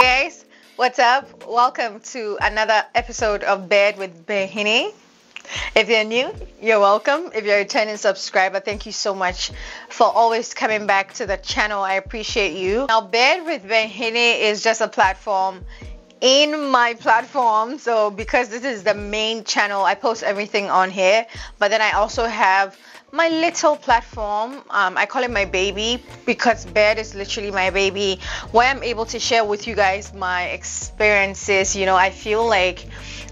Hey guys, what's up? Welcome to another episode of Bed with Behini. If you're new, you're welcome. If you're a returning subscriber, thank you so much for always coming back to the channel. I appreciate you. Now, Bed with Behini is just a platform in my platform. So because this is the main channel, I post everything on here. But then I also have my little platform. I call it my baby because Bed is literally my baby, where I'm able to share with you guys my experiences. You know, I feel like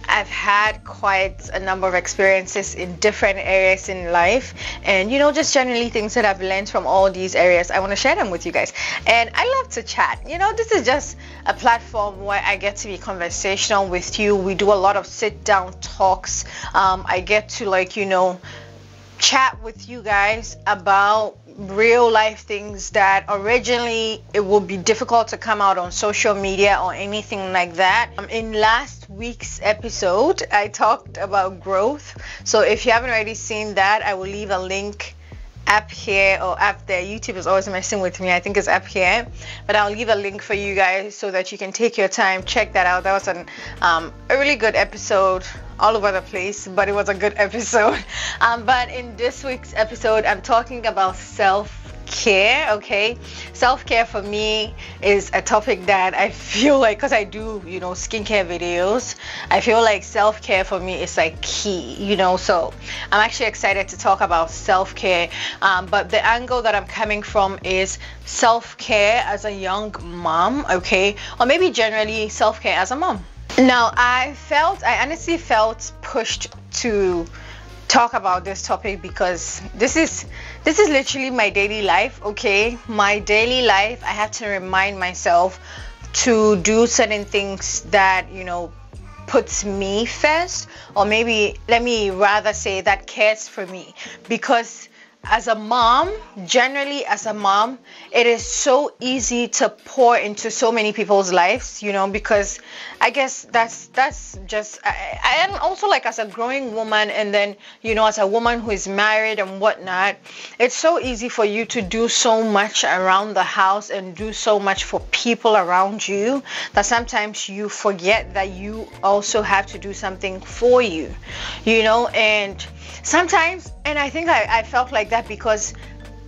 I've had quite a number of experiences in different areas in life, and you know, just generally things that I've learned from all these areas. I want to share them with you guys, and I love to chat. You know, this is just a platform where I get to be conversational with you. We do a lot of sit down talks. I get to, like, you know, chat with you guys about real life things that originally it would be difficult to come out on social media or anything like that. In last week's episode, I talked about growth. So if you haven't already seen that, I will leave a link up here or up there. YouTube is always messing with me. I think it's up here, but I'll leave a link for you guys so that you can take your time, check that out. That was a really good episode, all over the place, but it was a good episode. But in this week's episode, I'm talking about self-care. Okay, self-care for me is a topic that I feel like, because I do, you know, skincare videos, I feel like self-care for me is like key, you know. So I'm actually excited to talk about self-care, but the angle that I'm coming from is self-care as a young mom, okay, or maybe generally self-care as a mom. Now, I honestly felt pushed to talk about this topic because this is literally my daily life, okay? My daily life, I have to remind myself to do certain things that, you know, puts me first, or maybe let me rather say that cares for me, because as a mom, generally as a mom, it is so easy to pour into so many people's lives, you know, because I guess that's just, I am also, like, as a growing woman, and then, you know, as a woman who is married and whatnot, it's so easy for you to do so much around the house and do so much for people around you that sometimes you forget that you also have to do something for you, you know. And sometimes, and I think I felt like that because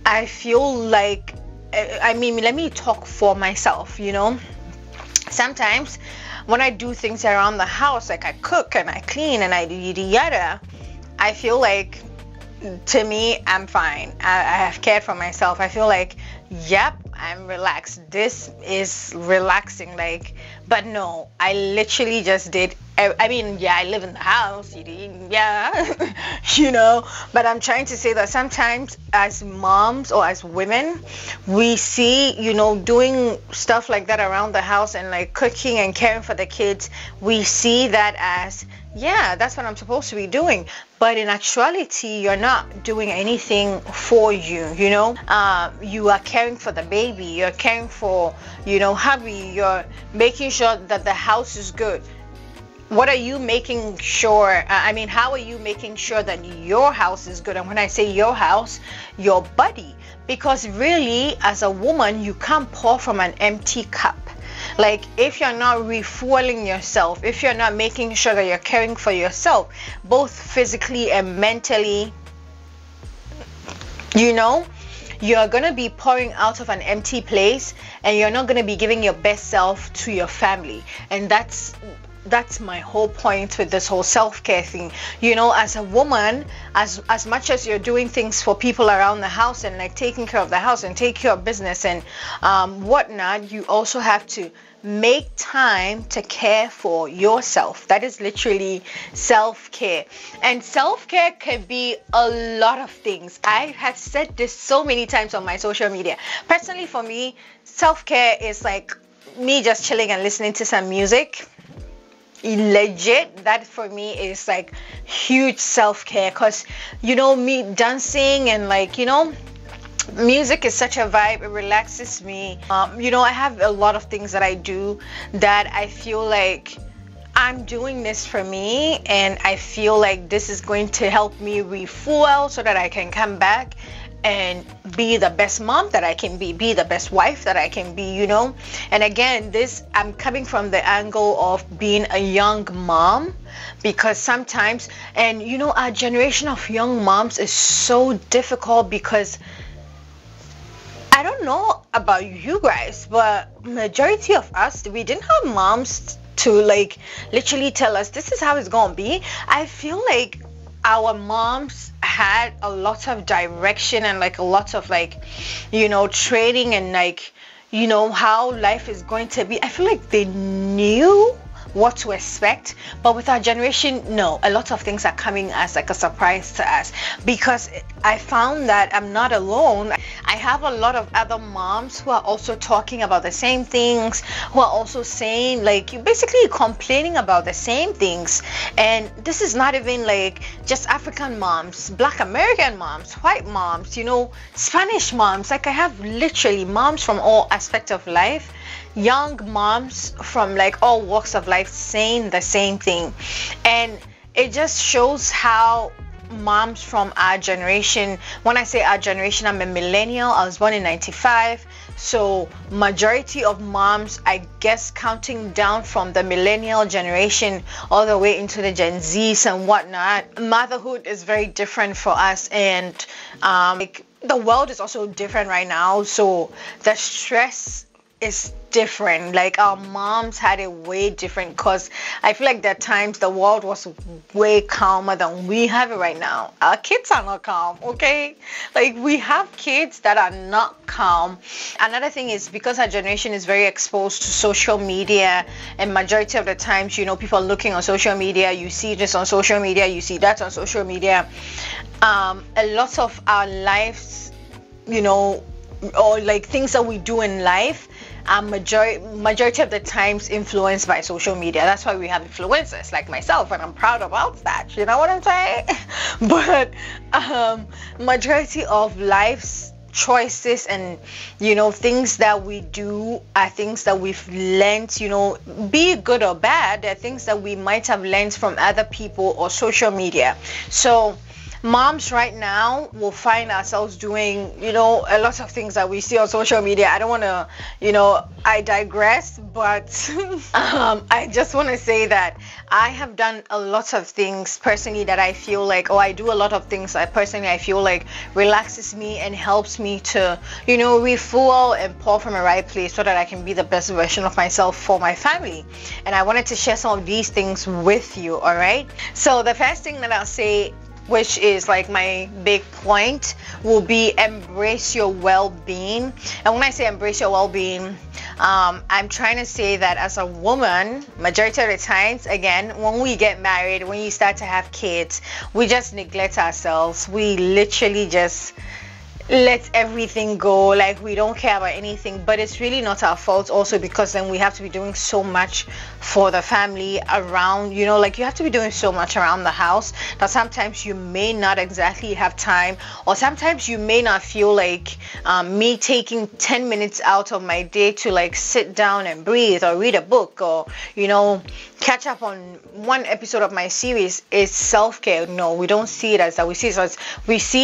I feel like, I mean, let me talk for myself, you know. Sometimes when I do things around the house, like I cook and I clean and I do yada, I feel like, to me, I'm fine. I have cared for myself. I feel like, yep, I'm relaxed. This is relaxing, like. But no, I literally just did. I mean, yeah, I live in the house, yeah, you know, but I'm trying to say that sometimes as moms or as women, we see, you know, doing stuff like that around the house and like cooking and caring for the kids, we see that as, yeah, that's what I'm supposed to be doing. But in actuality, you're not doing anything for you, you know. You are caring for the baby, you're caring for, you know, hubby, you're making sure that the house is good. What are you making sure, I mean, how are you making sure that your house is good? And when I say your house, your body, because really as a woman, you can't pour from an empty cup. Like, if you're not refueling yourself, if you're not making sure that you're caring for yourself, both physically and mentally, you know, you're gonna be pouring out of an empty place, and you're not gonna be giving your best self to your family. And that's my whole point with this whole self-care thing, you know. As a woman, as much as you're doing things for people around the house and like taking care of the house and take care of business and whatnot, you also have to make time to care for yourself. That is literally self-care, and self-care can be a lot of things. I have said this so many times on my social media. Personally, for me, self-care is like me just chilling and listening to some music. Legit, that for me is like huge self-care, because, you know, me dancing and, like, you know, music is such a vibe. It relaxes me. You know, I have a lot of things that I do that I feel like I'm doing this for me, and I feel like this is going to help me refuel so that I can come back and be the best mom that I can be the best wife that I can be, you know. And again, this, I'm coming from the angle of being a young mom, because sometimes, and you know, our generation of young moms is so difficult, because I don't know about you guys, but majority of us, we didn't have moms to like literally tell us this is how it's gonna be. I feel like our moms had a lot of direction and like a lot of like, you know, training and like, you know, how life is going to be. I feel like they knew what to expect. But with our generation, no, a lot of things are coming as like a surprise to us, because I found that I'm not alone. I have a lot of other moms who are also talking about the same things, who are also saying like, you basically complaining about the same things. And this is not even like just African moms, Black American moms, white moms, you know, Spanish moms. Like I have literally moms from all aspects of life, young moms from like all walks of life saying the same thing. And it just shows how moms from our generation, when I say our generation, I'm a millennial, I was born in 95, so majority of moms, I guess, counting down from the millennial generation all the way into the Gen Z's and whatnot, motherhood is very different for us. And like, the world is also different right now, so the stress is different. Like our moms had it way different, because I feel like that times the world was way calmer than we have it right now. Our kids are not calm, okay? Like we have kids that are not calm. Another thing is, because our generation is very exposed to social media, and majority of the times, you know, people are looking on social media, you see this on social media, you see that on social media, a lot of our lives, you know, or like things that we do in life are majority of the times influenced by social media. That's why we have influencers like myself, and I'm proud about that, you know what I'm saying? But majority of life's choices and, you know, things that we do are things that we've learned, you know, be good or bad, they're things that we might have learned from other people or social media. So moms right now will find ourselves doing, you know, a lot of things that we see on social media. I don't want to, you know, I digress, but I just want to say that I have done a lot of things personally that I feel like, I do a lot of things that personally I feel like relaxes me and helps me to, you know, refuel and pour from the right place so that I can be the best version of myself for my family. And I wanted to share some of these things with you, all right? So the first thing that I'll say, which is like my big point, will be embrace your well-being. And when I say embrace your well-being, I'm trying to say that as a woman, majority of the times, again, when we get married, when you start to have kids, we just neglect ourselves. We literally just let everything go, like we don't care about anything. But it's really not our fault also, because then we have to be doing so much for the family around, you know, like you have to be doing so much around the house that sometimes you may not exactly have time, or sometimes you may not feel like me taking 10 minutes out of my day to like sit down and breathe or read a book or, you know, catch up on one episode of my series is self-care. No, we don't see it as that. We see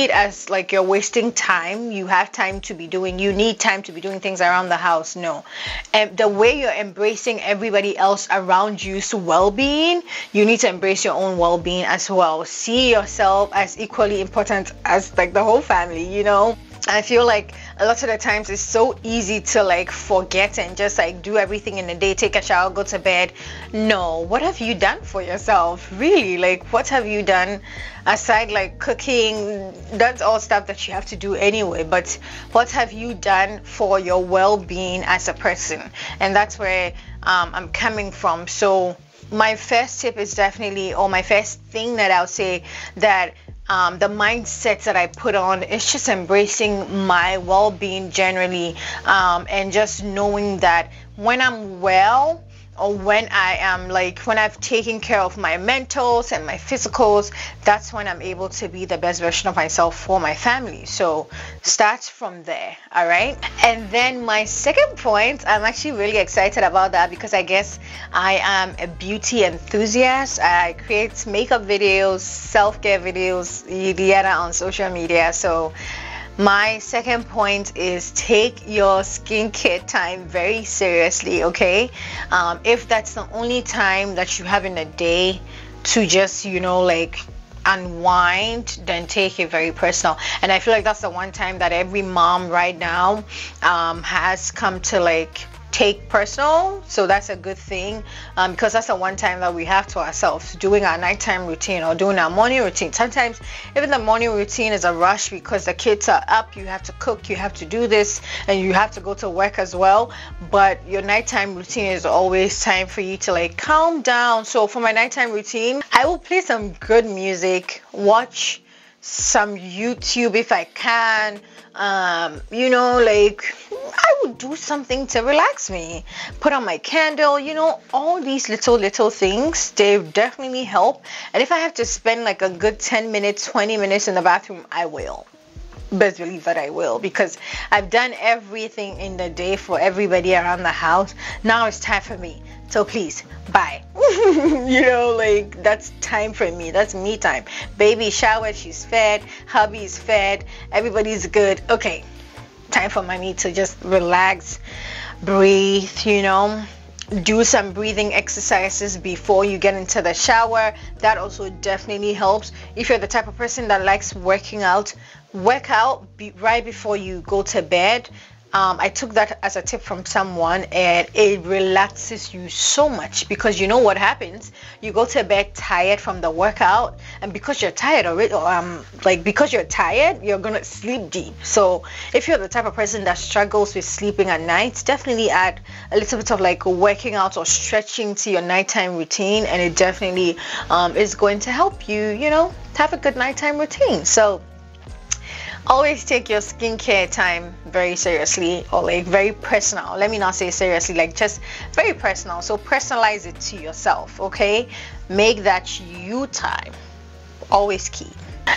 it as like you're wasting time. You have time to be doing, you need time to be doing things around the house. No, and the way you're embracing everybody else around you's well-being, you need to embrace your own well-being as well. See yourself as equally important as like the whole family, you know. I feel like a lot of the times it's so easy to like forget and just like do everything in the day, take a shower, go to bed. No, what have you done for yourself? Really, like what have you done aside like cooking? That's all stuff that you have to do anyway, but what have you done for your well-being as a person? And that's where I'm coming from. So my first tip is definitely, or my first thing that I'll say, that the mindset that I put on, it's just embracing my well-being generally, and just knowing that when I'm well, or when I am like, when I've taken care of my mentals and my physicals, that's when I'm able to be the best version of myself for my family. So start from there, all right? And then my second point, I'm actually really excited about that, because I guess I am a beauty enthusiast. I create makeup videos, self-care videos, yada on social media. So My second point is take your skincare time very seriously, okay? If that's the only time that you have in a day to just, you know, like unwind, then take it very personal. And I feel like that's the one time that every mom right now has come to like take personal. So that's a good thing, because that's the one time that we have to ourselves, doing our nighttime routine or doing our morning routine. Sometimes even the morning routine is a rush because the kids are up, you have to cook, you have to do this, and you have to go to work as well. But your nighttime routine is always time for you to like calm down. So for my nighttime routine, I will play some good music, watch some YouTube if I can, you know, like I would do something to relax me, put on my candle, you know, all these little things, they definitely help. And if I have to spend like a good 10 minutes, 20 minutes in the bathroom, I will. Best believe that I will, because I've done everything in the day for everybody around the house. Now it's time for me, so please bye. You know, like that's time for me, that's me time. Baby showered, she's fed, hubby's fed, everybody's good. Okay, time for mommy to just relax, breathe, you know, do some breathing exercises before you get into the shower. That also definitely helps. If you're the type of person that likes working out, work out right before you go to bed. I took that as a tip from someone, and it relaxes you so much, because you know what happens, you go to bed tired from the workout, and because you're tired already, you're gonna sleep deep. So if you're the type of person that struggles with sleeping at night, definitely add a little bit of like working out or stretching to your nighttime routine, and it definitely is going to help you, you know, have a good nighttime routine. So always take your skincare time very seriously, or like very personal. Let me not say seriously, like just very personal. So personalize it to yourself, okay? Make that you time, always key.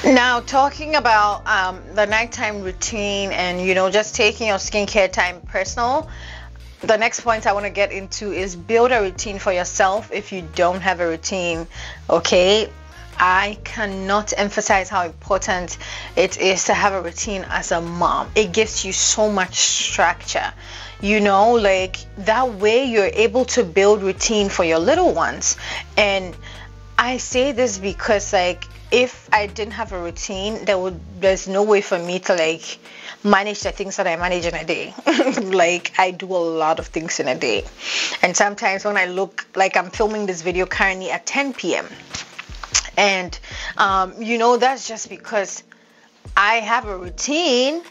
Now talking about the nighttime routine and, you know, just taking your skincare time personal, the next point I want to get into is build a routine for yourself if you don't have a routine, okay? I cannot emphasize how important it is to have a routine as a mom. It gives you so much structure, you know, like that way you're able to build routine for your little ones. And I say this because like if I didn't have a routine, there's no way for me to like manage the things that I manage in a day. Like I do a lot of things in a day, and sometimes when I look, like I'm filming this video currently at 10 p.m. and you know, that's just because I have a routine.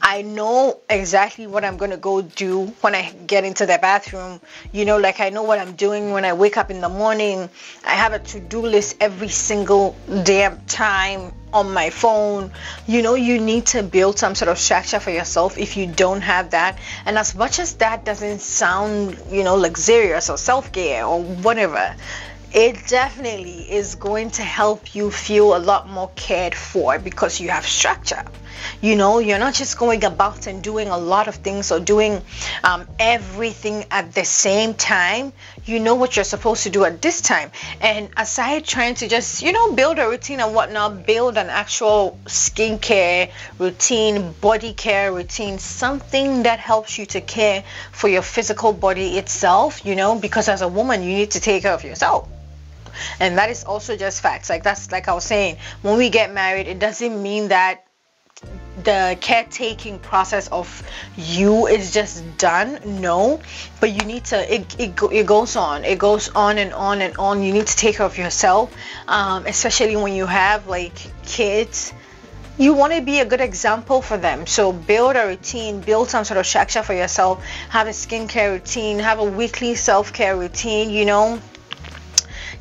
I know exactly what I'm gonna go do when I get into the bathroom, you know, like I know what I'm doing when I wake up in the morning. I have a to-do list every single damn time on my phone. You know, you need to build some sort of structure for yourself if you don't have that. And as much as that doesn't sound, you know, luxurious or self-care or whatever, it definitely is going to help you feel a lot more cared for because you have structure. You know, you're not just going about and doing a lot of things or doing everything at the same time. You know what you're supposed to do at this time. And aside trying to just, you know, build a routine and whatnot, build an actual skincare routine, body care routine, something that helps you to care for your physical body itself, you know, because as a woman, you need to take care of yourself. And that is also just facts. Like that's, like I was saying, when we get married, it doesn't mean that the caretaking process of you is just done. No, but you need to, it goes on, it goes on and on and on. You need to take care of yourself, especially when you have like kids. You want to be a good example for them. So build a routine, build some sort of structure for yourself. Have a skincare routine, have a weekly self-care routine, you know.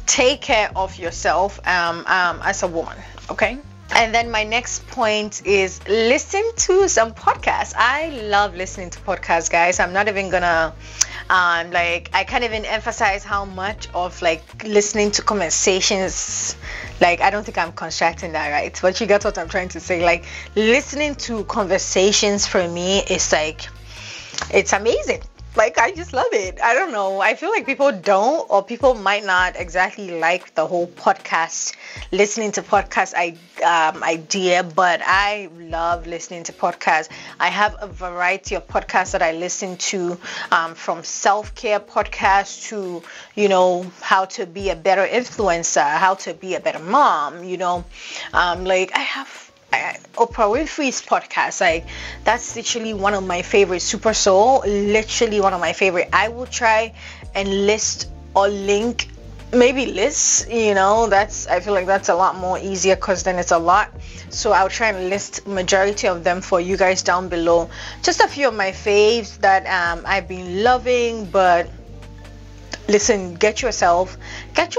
Take care of yourself as a woman, okay? And then my next point is listen to some podcasts. I love listening to podcasts, guys. I'm not even gonna I can't even emphasize how much of like listening to conversations. Like I don't think I'm constructing that right, but you get what I'm trying to say. Like listening to conversations for me is like, it's amazing. Like, I just love it. I don't know. I feel like people don't, or people might not exactly like the whole podcast, listening to podcasts idea, but I love listening to podcasts. I have a variety of podcasts that I listen to, from self-care podcasts to, you know, how to be a better influencer, how to be a better mom, you know, like I have Oprah Winfrey's podcast. Like, that's literally one of my favorites. Super Soul, literally one of my favorite. I will try and list or link, maybe list, you know, that's, I feel like that's a lot more easier because then it's a lot. So I'll try and list majority of them for you guys down below. Just a few of my faves that I've been loving. But listen, get yourself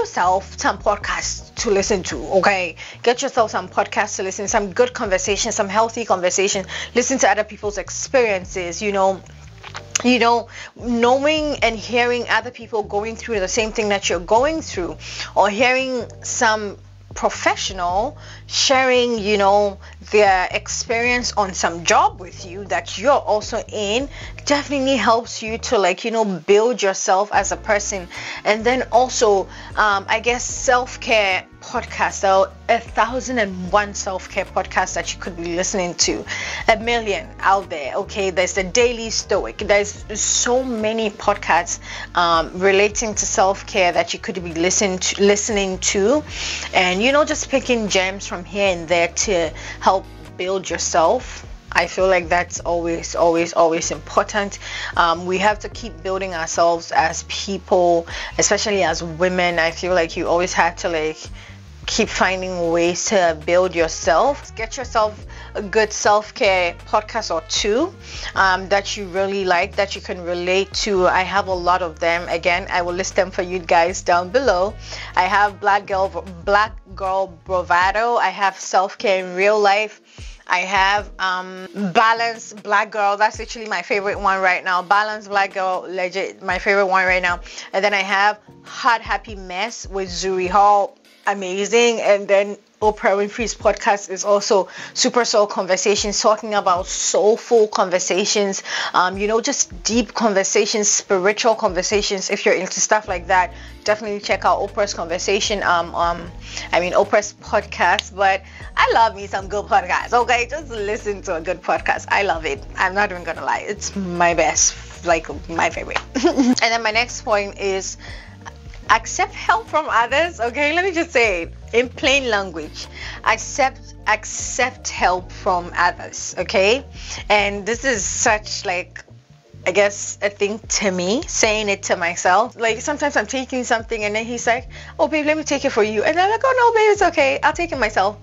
some podcasts to listen to, okay? Get yourself some podcasts to listen, some good conversation, some healthy conversation. Listen to other people's experiences, you know, knowing and hearing other people going through the same thing that you're going through, or hearing some professional sharing, you know, their experience on some job with you that you're also in, definitely helps you to, like, you know, build yourself as a person. And then also I guess self-care podcasts. There are 1,001 self-care podcasts that you could be listening to, 1,000,000 out there, okay? There's The Daily Stoic. There's so many podcasts relating to self-care that you could be listening to, and, you know, just picking gems from here and there to help build yourself. I feel like that's always important. We have to keep building ourselves as people, especially as women. I feel like you always have to, like, keep finding ways to build yourself. Get yourself a good self-care podcast or two that you really like, that you can relate to. I have a lot of them. Again, I will list them for you guys down below. I have Black Girl Bravado. I have Self-Care in Real Life. I have Balanced Black Girl. That's literally my favorite one right now. Balanced Black Girl, legit, my favorite one right now. And then I have Hot Happy Mess with Zuri Hall. Amazing. And then Oprah Winfrey's podcast is also Super Soul Conversations, talking about soulful conversations, you know, just deep conversations, spiritual conversations. If you're into stuff like that, definitely check out Oprah's conversation, Oprah's podcast. But I love me some good podcasts, okay? Just listen to a good podcast. I love it. I'm not even gonna lie, it's my best, like, my favorite. And then my next point is accept help from others, okay? Let me just say it in plain language. Accept help from others, okay? And this is such, like, I guess, a thing to me, saying it to myself. Like, sometimes I'm taking something and then he's like, oh babe, let me take it for you, and I'm like, oh no babe, it's okay, I'll take it myself.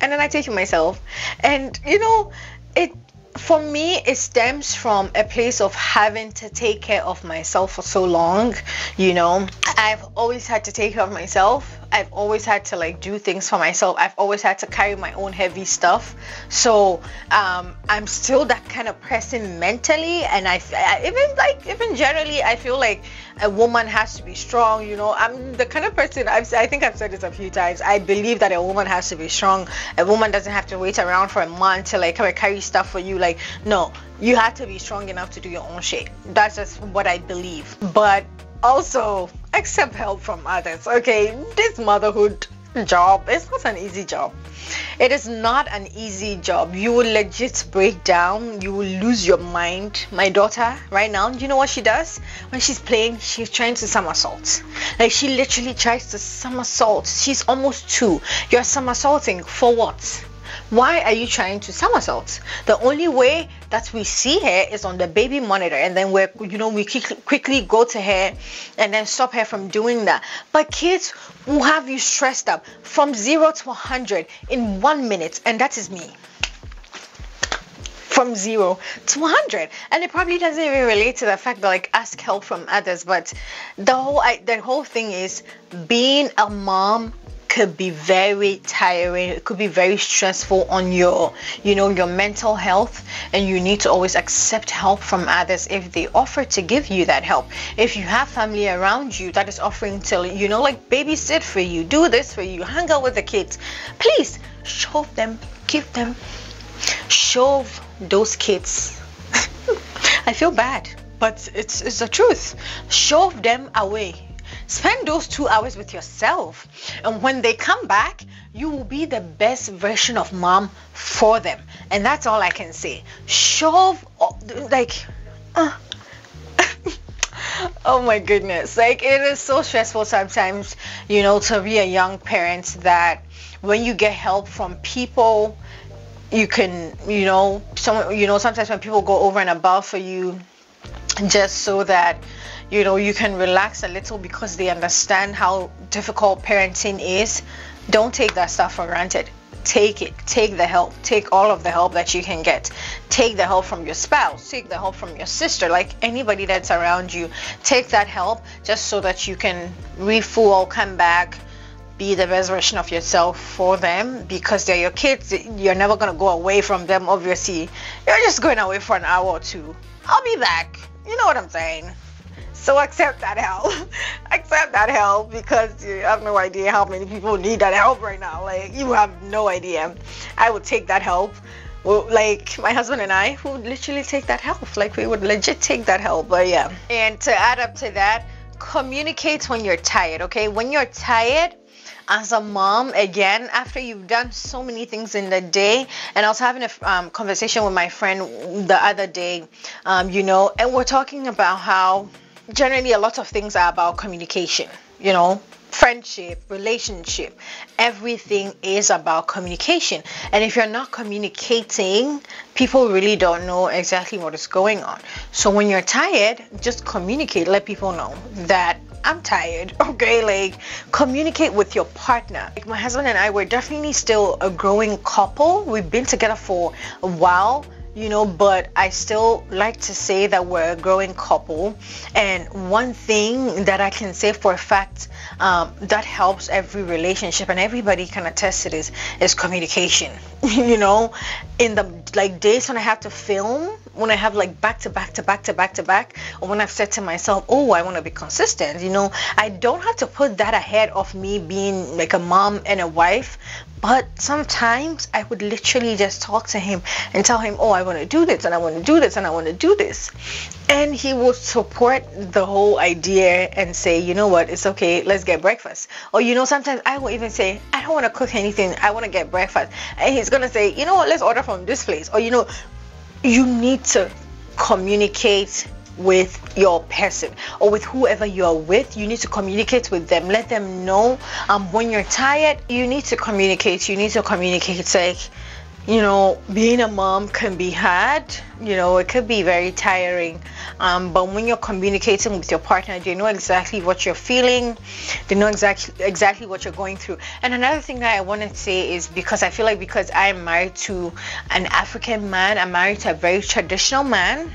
And then I take it myself. And, you know, it, for me, it stems from a place of having to take care of myself for so long. You know, I've always had to take care of myself. I've always had to, like, do things for myself. I've always had to carry my own heavy stuff. So I'm still that kind of person mentally. And I even generally, I feel like a woman has to be strong. You know, I'm the kind of person, I think I've said this a few times, I believe that a woman has to be strong. A woman doesn't have to wait around for a month to, like, carry stuff for you. Like, no, you have to be strong enough to do your own shit. That's just what I believe. But also accept help from others, okay? This motherhood job, it's not an easy job. It is not an easy job. You will legit break down. You will lose your mind. My daughter right now, you know what she does? When she's playing, she's trying to somersault. Like, she literally tries to somersault. She's almost 2. You're somersaulting for what? Why are you trying to somersault? The only way that we see her is on the baby monitor, and then we're, you know, we quickly go to her and then stop her from doing that. But kids will have you stressed up from 0 to 100 in 1 minute, and that is me. From 0 to 100, and it probably doesn't even relate to the fact that, like, ask help from others. But the whole thing is, being a mom could be very tiring. It could be very stressful on your, you know, your mental health, and you need to always accept help from others if they offer to give you that help. If you have family around you that is offering to, you know, like, babysit for you, do this for you, hang out with the kids, please shove those kids. I feel bad. but it's the truth. Shove them away. Spend those 2 hours with yourself, and when they come back, you will be the best version of mom for them. And that's all I can say. Shove, like, oh my goodness, like, it is so stressful sometimes, you know, to be a young parent, that when you get help from people, you can, you know, some, you know, sometimes when people go over and above for you, just so that, you know, you can relax a little because they understand how difficult parenting is. Don't take that stuff for granted. Take it. Take the help. Take all of the help that you can get. Take the help from your spouse. Take the help from your sister. Like, anybody that's around you, take that help just so that you can refuel, come back, be the best version of yourself for them, because they're your kids. You're never going to go away from them, obviously. You're just going away for an hour or two. I'll be back. You know what I'm saying? So accept that help. Accept that help, because you have no idea how many people need that help right now. Like, you have no idea. I would take that help. Well, like, my husband and I would literally take that help. Like, we would legit take that help. But yeah. And to add up to that, communicate when you're tired, okay? When you're tired, as a mom, again, after you've done so many things in the day. And I was having a conversation with my friend the other day, you know, and we're talking about how generally a lot of things are about communication, you know, friendship, relationship, everything is about communication. And if you're not communicating, people really don't know exactly what is going on. So when you're tired, just communicate, let people know that I'm tired, okay? Like, communicate with your partner. Like, my husband and I, we're definitely still a growing couple. We've been together for a while, you know, but I still like to say that we're a growing couple. And one thing that I can say for a fact, that helps every relationship, and everybody can attest to this, is communication. You know, in the, like, days when I have to film, when I have, like, back to back, or when I've said to myself, oh, I want to be consistent, you know, I don't have to put that ahead of me being like a mom and a wife. But sometimes I would literally just talk to him and tell him, oh, I want to do this, and I want to do this, and I want to do this, and he will support the whole idea and say, you know what, it's okay, let's get breakfast. Or, you know, sometimes I will even say, I don't want to cook anything, I want to get breakfast, and he's gonna say, you know what, let's order from this place. Or, you know, you need to communicate with your person, or with whoever you are with. You need to communicate with them. Let them know, when you're tired, you need to communicate. You need to communicate. It's like, you know, being a mom can be hard, you know, it could be very tiring, but when you're communicating with your partner, they know exactly what you're feeling, they know exactly what you're going through. And another thing that I want to say is, because I feel like, because I'm married to an African man, I'm married to a very traditional man,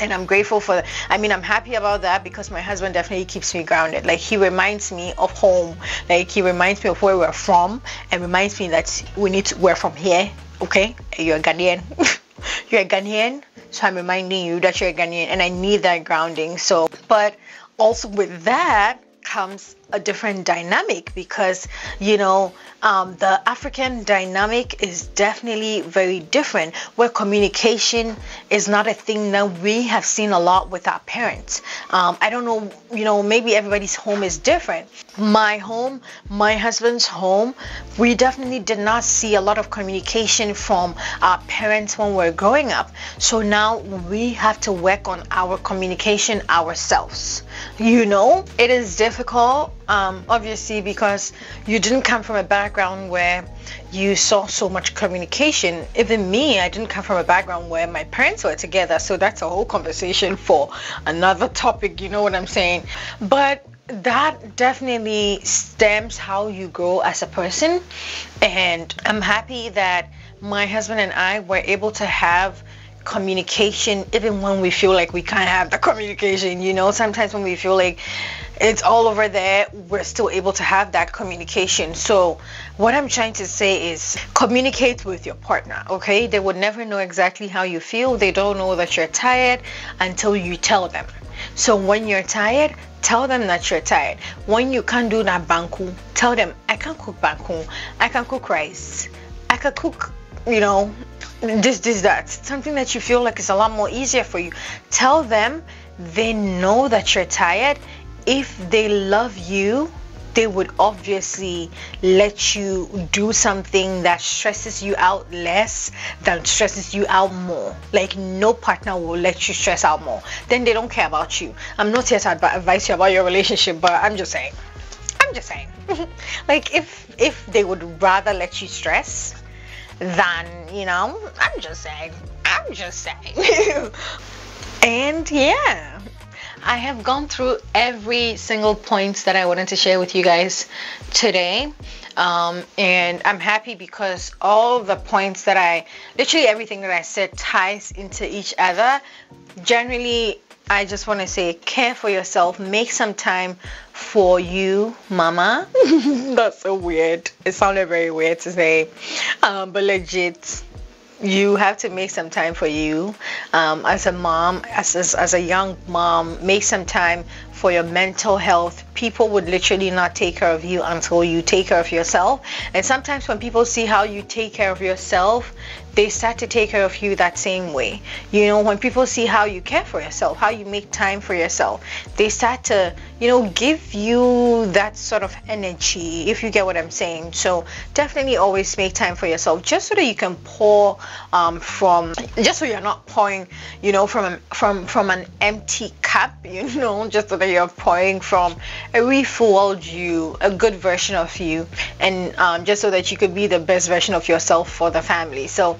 and I'm grateful for that. I mean, I'm happy about that, because my husband definitely keeps me grounded. Like, he reminds me of home, like, he reminds me of where we're from, and reminds me that we're from here, okay? You're Ghanaian. You're Ghanaian, so I'm reminding you that you're Ghanaian, and I need that grounding. So, but also with that comes a different dynamic, because, you know, the African dynamic is definitely very different, where communication is not a thing that we have seen a lot with our parents. I don't know, you know, maybe everybody's home is different. My home, my husband's home, we definitely did not see a lot of communication from our parents when we were growing up. So now we have to work on our communication ourselves. You know, it is difficult, obviously, because you didn't come from a background where you saw so much communication. Even me, I didn't come from a background where my parents were together, so that's a whole conversation for another topic, you know what I'm saying? But that definitely stems how you grow as a person. And I'm happy that my husband and I were able to have communication, even when we feel like we can't have the communication. You know, sometimes when we feel like it's all over there, we're still able to have that communication. So what I'm trying to say is, communicate with your partner, okay? They would never know exactly how you feel. They don't know that you're tired until you tell them. So when you're tired, tell them that you're tired. When you can't do that banku, tell them, I can't cook banku, I can cook rice, I can cook you know, this, that. Something that you feel like is a lot more easier for you. Tell them they know that you're tired. If they love you, they would obviously let you do something that stresses you out less than stresses you out more. Like, no partner will let you stress out more. Then they don't care about you. I'm not here to advise you about your relationship, but I'm just saying like, if they would rather let you stress than, you know, I'm just saying and yeah, I have gone through every single point that I wanted to share with you guys today, and I'm happy because all the points that literally everything that I said ties into each other. Generally, I just want to say, care for yourself, make some time for you, mama. That's so weird. It sounded very weird to say, but legit, you have to make some time for you. As a mom, as a young mom, make some time for your mental health. People would literally not take care of you until you take care of yourself. And sometimes when people see how you take care of yourself, they start to take care of you that same way. You know, when people see how you care for yourself, how you make time for yourself, they start to, you know, give you that sort of energy, if you get what I'm saying. So definitely always make time for yourself, just so that you can pour just so you're not pouring, you know, from an empty cup, you know, just so that you're pouring from a refueled you, a good version of you, and just so that you could be the best version of yourself for the family. So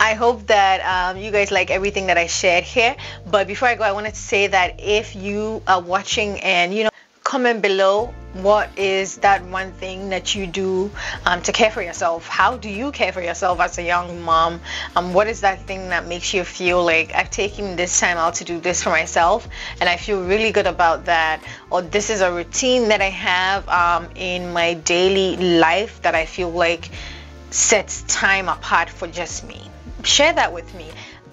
I hope that you guys like everything that I shared here. But before I go, I wanted to say that if you are watching, and you know, comment below, what is that one thing that you do to care for yourself? How do you care for yourself as a young mom? What is that thing that makes you feel like, I've taken this time out to do this for myself and I feel really good about that? Or this is a routine that I have in my daily life that I feel like sets time apart for just me. Share that with me.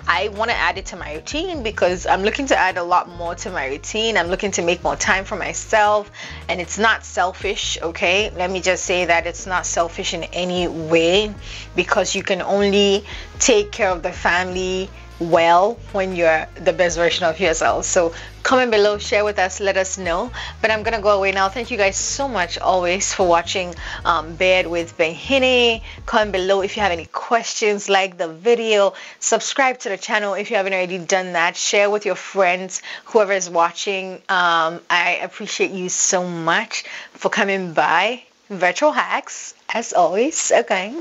I want to add it to my routine because I'm looking to add a lot more to my routine. I'm looking to make more time for myself, and it's not selfish, okay? Let me just say that it's not selfish in any way, because you can only take care of the family well when you're the best version of yourself. So comment below, share with us, let us know. But I'm gonna go away now. Thank you guys so much always for watching Bed with Behini. Comment below if you have any questions, like the video, subscribe to the channel if you haven't already done that, share with your friends, whoever is watching. I appreciate you so much for coming by. Virtual hacks as always, okay?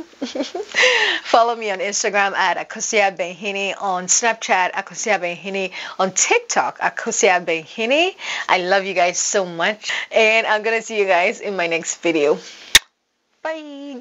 Follow me on Instagram at Akosua Benhene, on Snapchat Akosua Benhene, on TikTok Akosua Benhene. I love you guys so much, and I'm gonna see you guys in my next video. Bye.